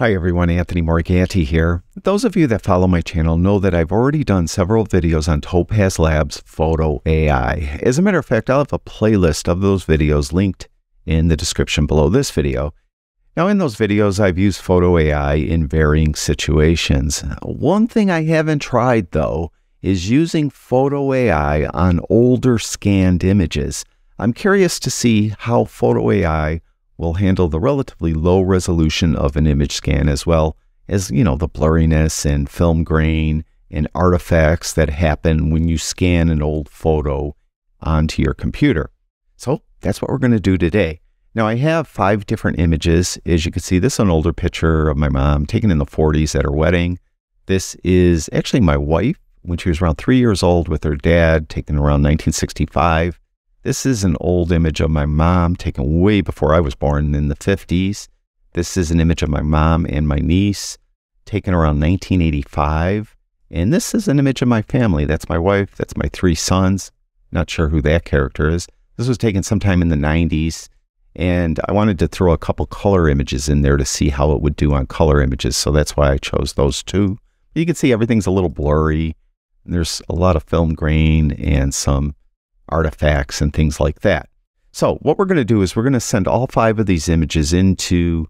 Hi everyone, Anthony Morganti here. Those of you that follow my channel know that I've already done several videos on Topaz Labs Photo AI. As a matter of fact, I'll have a playlist of those videos linked in the description below this video. Now in those videos, I've used Photo AI in varying situations. One thing I haven't tried though is using Photo AI on older scanned images. I'm curious to see how Photo AI will handle the relatively low resolution of an image scan, as well as, you know, the blurriness and film grain and artifacts that happen when you scan an old photo onto your computer. So that's what we're going to do today. Now I have 5 different images. As you can see, this is an older picture of my mom taken in the 40s at her wedding. This is actually my wife when she was around 3 years old with her dad, taken around 1965. This is an old image of my mom taken way before I was born in the 50s. This is an image of my mom and my niece taken around 1985. And this is an image of my family. That's my wife. That's my 3 sons. Not sure who that character is. This was taken sometime in the 90s. And I wanted to throw a couple color images in there to see how it would do on color images. So that's why I chose those 2. You can see everything's a little blurry. There's a lot of film grain and some artifacts and things like that. So what we're going to do is we're going to send all 5 of these images into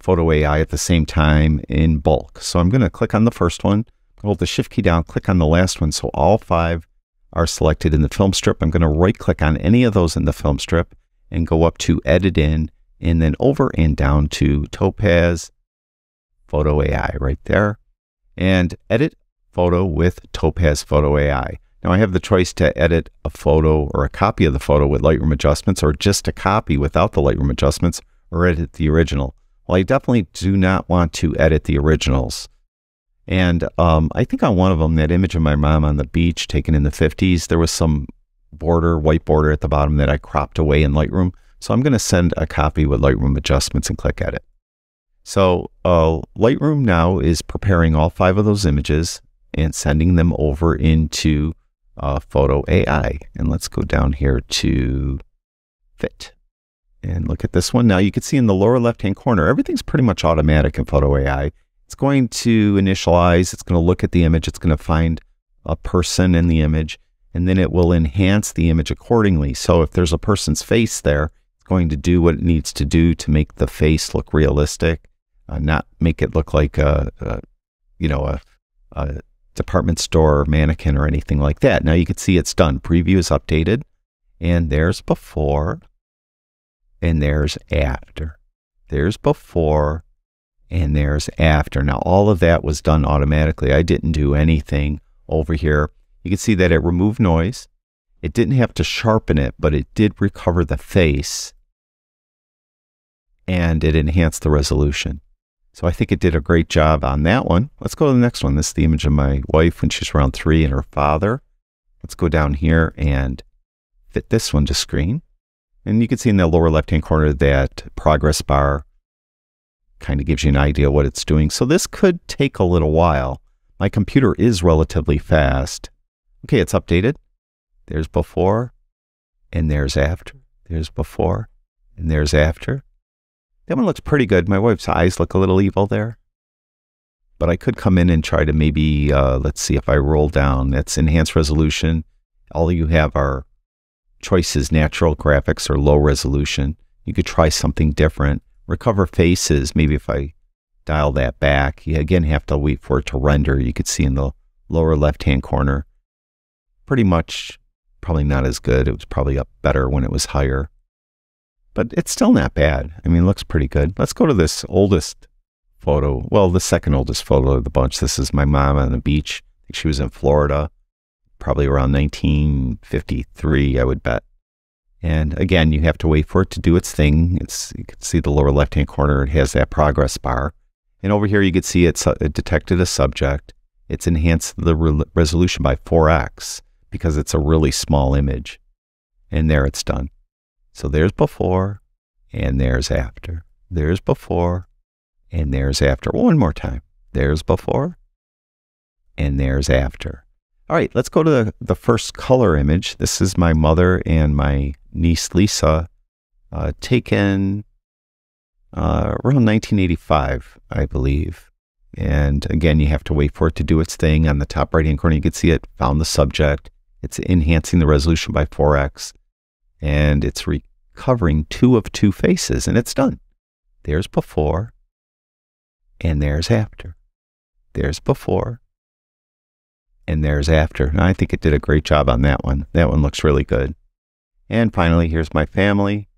Photo AI at the same time in bulk. So I'm going to click on the first one, hold the shift key down, click on the last one so all 5 are selected in the film strip. I'm going to right click on any of those in the film strip and go up to edit in and then over and down to Topaz Photo AI right there and edit photo with Topaz Photo AI. Now I have the choice to edit a photo or a copy of the photo with Lightroom adjustments or just a copy without the Lightroom adjustments or edit the original. Well, I definitely do not want to edit the originals. And I think on one of them, that image of my mom on the beach taken in the 50s, there was some border, white border at the bottom that I cropped away in Lightroom. So I'm going to send a copy with Lightroom adjustments and click edit. So Lightroom now is preparing all 5 of those images and sending them over into Photo AI. And let's go down here to fit and look at this one. Now you can see in the lower left hand corner, everything's pretty much automatic in Photo AI. It's going to initialize, it's going to look at the image, it's going to find a person in the image, and then it will enhance the image accordingly. So if there's a person's face there, it's going to do what it needs to do to make the face look realistic, not make it look like a department store mannequin or anything like that. Now you can see it's done. Preview is updated, and there's before and there's after. There's before and there's after. Now all of that was done automatically. I didn't do anything over here. You can see that it removed noise. It didn't have to sharpen it, but it did recover the face and it enhanced the resolution. So I think it did a great job on that one. Let's go to the next one. This is the image of my wife when she's around 3 and her father. Let's go down here and fit this one to screen. And you can see in the lower left-hand corner that progress bar kind of gives you an idea what it's doing. So this could take a little while. My computer is relatively fast. Okay, it's updated. There's before and there's after. There's before and there's after. That one looks pretty good. My wife's eyes look a little evil there. But I could come in and try to maybe, let's see if I roll down. That's enhanced resolution. All you have are choices, natural graphics or low resolution. You could try something different. Recover faces. Maybe if I dial that back, you again have to wait for it to render. You could see in the lower left-hand corner. Pretty much, probably not as good. It was probably up better when it was higher. But it's still not bad. I mean, it looks pretty good. Let's go to this oldest photo. Well, the second oldest photo of the bunch. This is my mom on the beach. I think she was in Florida, probably around 1953, I would bet. And again, you have to wait for it to do its thing. You can see the lower left-hand corner. It has that progress bar. And over here, you can see it detected a subject. It's enhanced the resolution by 4x because it's a really small image. And there it's done. So there's before and there's after. There's before and there's after. One more time. There's before and there's after. All right, let's go to the first color image. This is my mother and my niece Lisa taken around 1985, I believe. And again, you have to wait for it to do its thing. On the top right-hand corner, you can see it found the subject. It's enhancing the resolution by 4x, and it's recovering two of two faces, and it's done. There's before, and there's after. There's before, and there's after. And I think it did a great job on that one. That one looks really good. And finally, here's my family.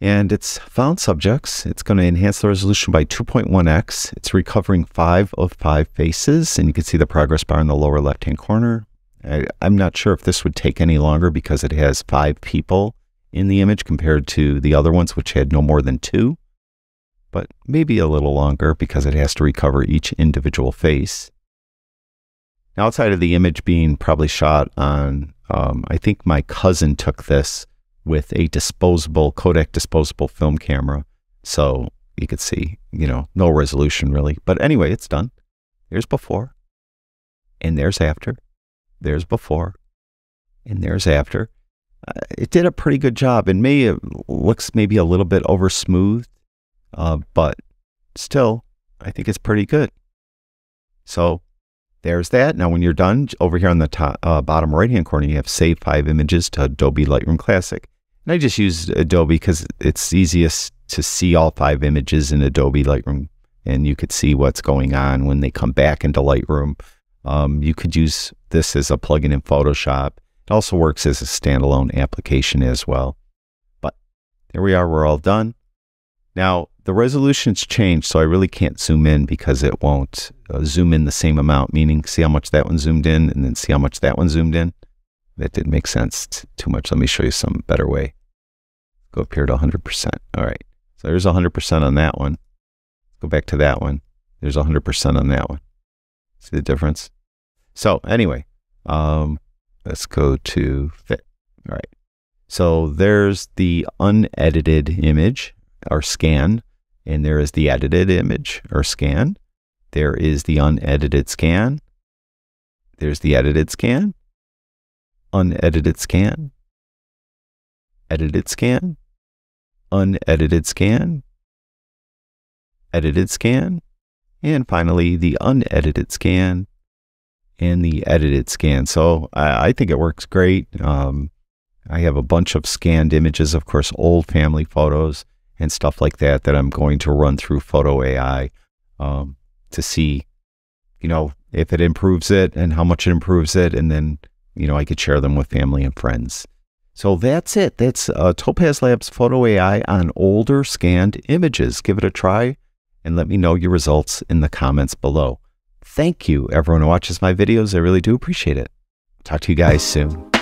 And it's found subjects. It's going to enhance the resolution by 2.1x. It's recovering 5 of 5 faces. And you can see the progress bar in the lower left-hand corner. I'm not sure if this would take any longer because it has 5 people in the image compared to the other ones, which had no more than 2. But maybe a little longer because it has to recover each individual face. Now, outside of the image being probably shot on, I think my cousin took this with a disposable Kodak disposable film camera. So you could see, you know, no resolution really. But anyway, it's done. There's before, and there's after. There's before, and there's after. It did a pretty good job. And it looks maybe a little bit over smoothed, but still, I think it's pretty good. So there's that. Now, when you're done, over here on the top, bottom right-hand corner, you have Save 5 Images to Adobe Lightroom Classic. And I just used Adobe because it's easiest to see all 5 images in Adobe Lightroom, and you could see what's going on when they come back into Lightroom. You could use this as a plugin in Photoshop. It also works as a standalone application as well. But there we are, we're all done. Now, the resolution's changed, so I really can't zoom in because it won't zoom in the same amount, meaning see how much that one zoomed in and then see how much that one zoomed in. That didn't make sense too much. Let me show you some better way. Go up here to 100%. All right, so there's 100% on that one. Go back to that one. There's 100% on that one. See the difference? So anyway, let's go to fit. All right, so there's the unedited image or scan. And there is the edited image or scan. There is the unedited scan. There's the edited scan. Unedited scan. Edited scan. Unedited scan. Edited scan. And finally, the unedited scan and the edited scan. So I think it works great. I have a bunch of scanned images, of course, old family photos and stuff like that, that I'm going to run through Photo AI to see, you know, if it improves it and how much it improves it. And then, you know, I could share them with family and friends. So that's it. That's Topaz Labs Photo AI on older scanned images. Give it a try and let me know your results in the comments below. Thank you, everyone who watches my videos. I really do appreciate it. Talk to you guys soon.